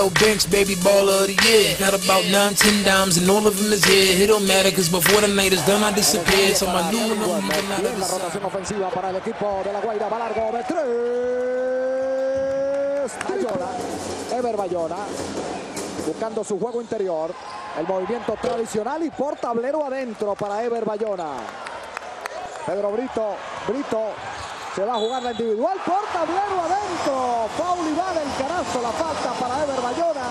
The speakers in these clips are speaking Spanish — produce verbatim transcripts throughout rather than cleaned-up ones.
L Banks, baby baller of the year. Got about nine, ten dimes and all of them is here. It don't matter cause before the night is done I disappeared. So my new one, I'm leaving out of the side. Ofensiva para el equipo de La Guaira, va largo de tres. Bayona, Ever Bayona, buscando su juego interior, el movimiento tradicional y por tablero adentro para Ever Bayona. Pedro Brito, Brito se va a jugar la individual, por tablero adentro, foul y va del canasto, la falta para Ever Bayona.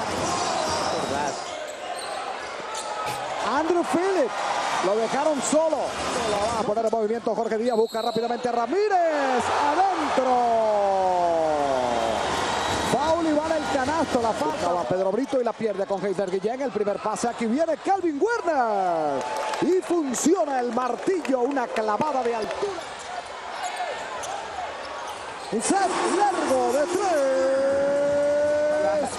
Andrew Phillip, lo dejaron solo. Lo va a poner en movimiento Jorge Díaz, busca rápidamente a Ramírez. Adentro. Foul y va del canasto, la falta va Pedro Brito y la pierde con Heizer Guillén. El primer pase, aquí viene Calvin Warner. Y funciona el martillo, una clavada de altura. Un set largo de tres.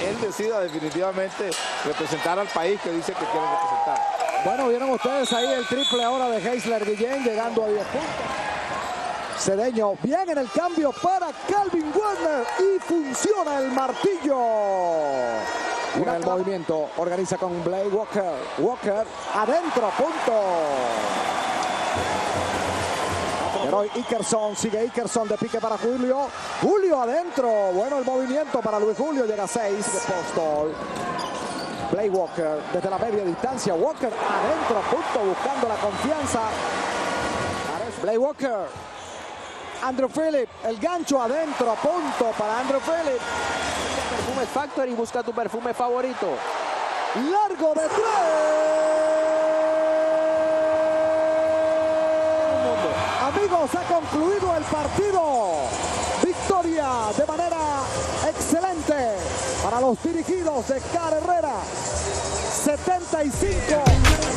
Él decida definitivamente representar al país que dice que quiere representar. Bueno, vieron ustedes ahí el triple ahora de Heizer Guillén, llegando a diez puntos. Cedeño, bien en el cambio para Calvin Warner y funciona el martillo. Una el movimiento, organiza con Blake Walker. Walker, adentro, a punto. Roy Hickerson, sigue Hickerson de pique para Julio. Julio adentro, bueno el movimiento para Luis Julio, llega a seis de Postol. Blake Walker, desde la media distancia, Walker adentro, punto, buscando la confianza. Blake Walker, Andrew Phillip, el gancho adentro, punto para Andrew Phillip. Perfume Factory, busca tu perfume favorito. Largo de tres. Amigos, ha concluido el partido. Victoria de manera excelente para los dirigidos de Carl Herrera. setenta y cinco.